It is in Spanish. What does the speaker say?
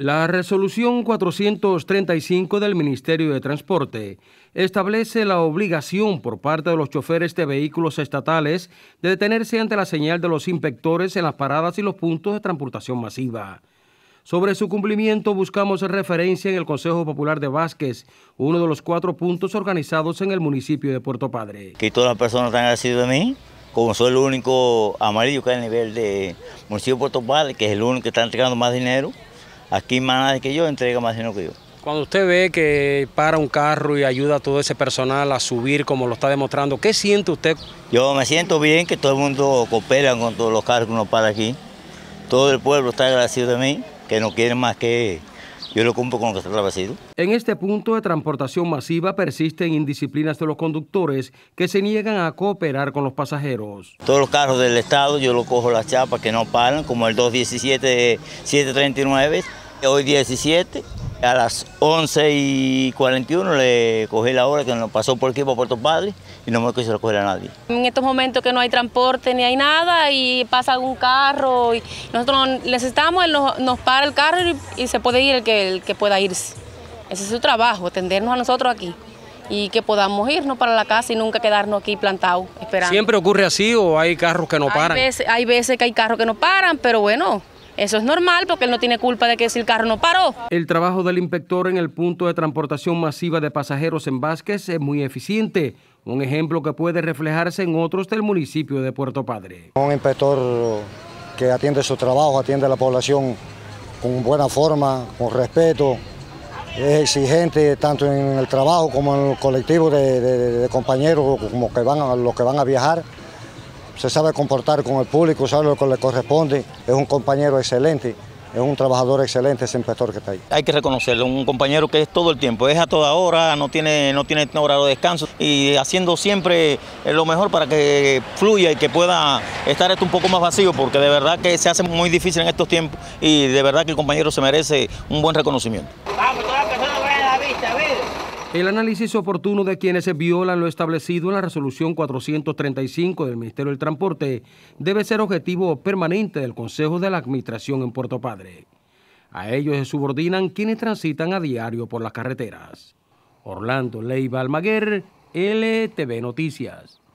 La Resolución 435 del Ministerio de Transporte establece la obligación por parte de los choferes de vehículos estatales de detenerse ante la señal de los inspectores en las paradas y los puntos de transportación masiva. Sobre su cumplimiento buscamos referencia en el Consejo Popular de Vázquez, uno de los 4 puntos organizados en el municipio de Puerto Padre. Que todas las personas están agradecidas de mí, como soy el único amarillo que hay a nivel del municipio de Puerto Padre, que es el único que está entregando más dinero. Aquí más nadie que yo entrega más dinero que yo. Cuando usted ve que para un carro y ayuda a todo ese personal a subir como lo está demostrando, ¿qué siente usted? Yo me siento bien que todo el mundo coopera con todos los carros que uno para aquí. Todo el pueblo está agradecido de mí, que no quieren más que yo lo cumplo con lo que está establecido. En este punto de transportación masiva persisten indisciplinas de los conductores que se niegan a cooperar con los pasajeros. Todos los carros del Estado yo los cojo las chapas que no paran, como el 217, 739. Hoy 17, a las 11:41 le cogí la hora que nos pasó por aquí, por Puerto Padre, y no me quiso recoger a nadie. En estos momentos que no hay transporte ni hay nada y pasa algún carro, y nosotros necesitamos, él nos para el carro y se puede ir el que pueda irse. Ese es su trabajo, atendernos a nosotros aquí y que podamos irnos para la casa y nunca quedarnos aquí plantados esperando. ¿Siempre ocurre así o hay carros que no paran? Hay veces que hay carros que no paran, pero bueno. Eso es normal porque él no tiene culpa de que si el carro no paró. El trabajo del inspector en el punto de transportación masiva de pasajeros en Vázquez es muy eficiente, un ejemplo que puede reflejarse en otros del municipio de Puerto Padre. Un inspector que atiende su trabajo, atiende a la población con buena forma, con respeto, es exigente tanto en el trabajo como en el colectivo de compañeros como los que van a viajar. Se sabe comportar con el público, sabe lo que le corresponde, es un compañero excelente, es un trabajador excelente ese inspector que está ahí. Hay que reconocerlo, un compañero que es todo el tiempo, es a toda hora, no tiene horario de descanso y haciendo siempre lo mejor para que fluya y que pueda estar esto un poco más vacío, porque de verdad que se hace muy difícil en estos tiempos y de verdad que el compañero se merece un buen reconocimiento. Vamos, todas las personas ven la vista, miren. El análisis oportuno de quienes violan lo establecido en la Resolución 435 del Ministerio del Transporte debe ser objetivo permanente del Consejo de la Administración en Puerto Padre. A ellos se subordinan quienes transitan a diario por las carreteras. Orlando Leyva Almaguer, LTV Noticias.